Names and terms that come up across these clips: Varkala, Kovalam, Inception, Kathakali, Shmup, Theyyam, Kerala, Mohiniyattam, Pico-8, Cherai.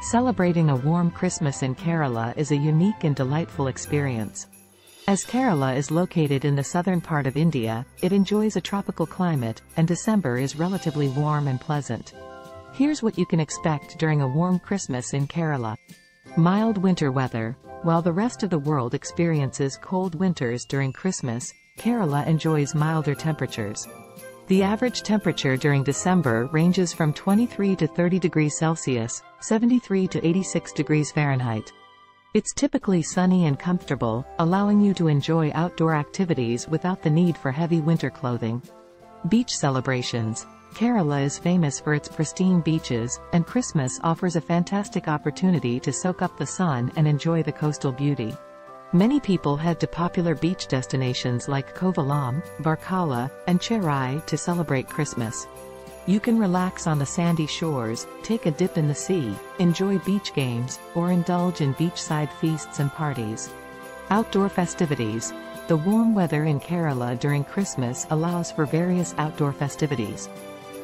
Celebrating a warm Christmas in Kerala is a unique and delightful experience. As Kerala is located in the southern part of India, it enjoys a tropical climate, and December is relatively warm and pleasant. Here's what you can expect during a warm Christmas in Kerala. Mild winter weather. While the rest of the world experiences cold winters during Christmas, Kerala enjoys milder temperatures. The average temperature during December ranges from 23 to 30 degrees Celsius, 73 to 86 degrees Fahrenheit. It's typically sunny and comfortable, allowing you to enjoy outdoor activities without the need for heavy winter clothing. Beach celebrations. Kerala is famous for its pristine beaches, and Christmas offers a fantastic opportunity to soak up the sun and enjoy the coastal beauty. Many people head to popular beach destinations like Kovalam, Varkala, and Cherai to celebrate Christmas. You can relax on the sandy shores, take a dip in the sea, enjoy beach games, or indulge in beachside feasts and parties. Outdoor festivities. The warm weather in Kerala during Christmas allows for various outdoor festivities.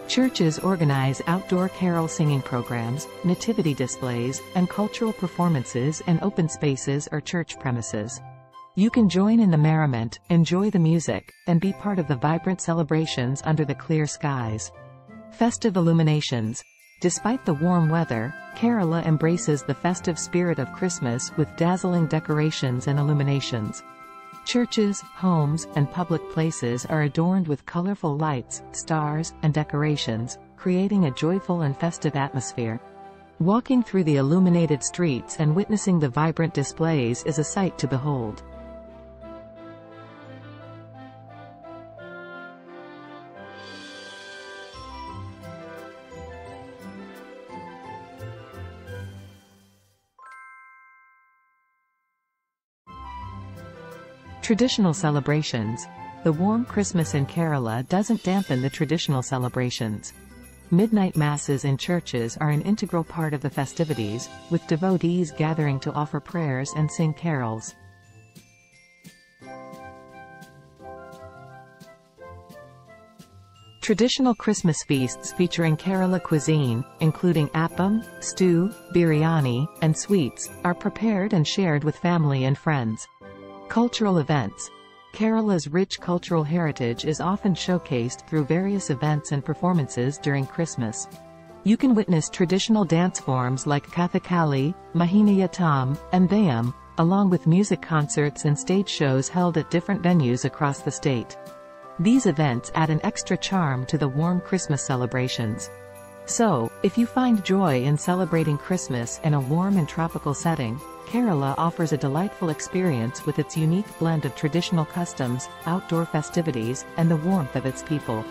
Churches organize outdoor carol singing programs, nativity displays, and cultural performances in open spaces or church premises. You can join in the merriment, enjoy the music, and be part of the vibrant celebrations under the clear skies. Festive illuminations. Despite the warm weather, Kerala embraces the festive spirit of Christmas with dazzling decorations and illuminations. Churches, homes, and public places are adorned with colorful lights, stars, and decorations, creating a joyful and festive atmosphere. Walking through the illuminated streets and witnessing the vibrant displays is a sight to behold. Traditional celebrations. The warm Christmas in Kerala doesn't dampen the traditional celebrations. Midnight masses in churches are an integral part of the festivities, with devotees gathering to offer prayers and sing carols. Traditional Christmas feasts featuring Kerala cuisine, including appam, stew, biryani, and sweets, are prepared and shared with family and friends. Cultural events. Kerala's rich cultural heritage is often showcased through various events and performances during Christmas. You can witness traditional dance forms like Kathakali, Mohiniyattam, and Theyyam, along with music concerts and stage shows held at different venues across the state. These events add an extra charm to the warm Christmas celebrations. So, if you find joy in celebrating Christmas in a warm and tropical setting, Kerala offers a delightful experience with its unique blend of traditional customs, outdoor festivities, and the warmth of its people.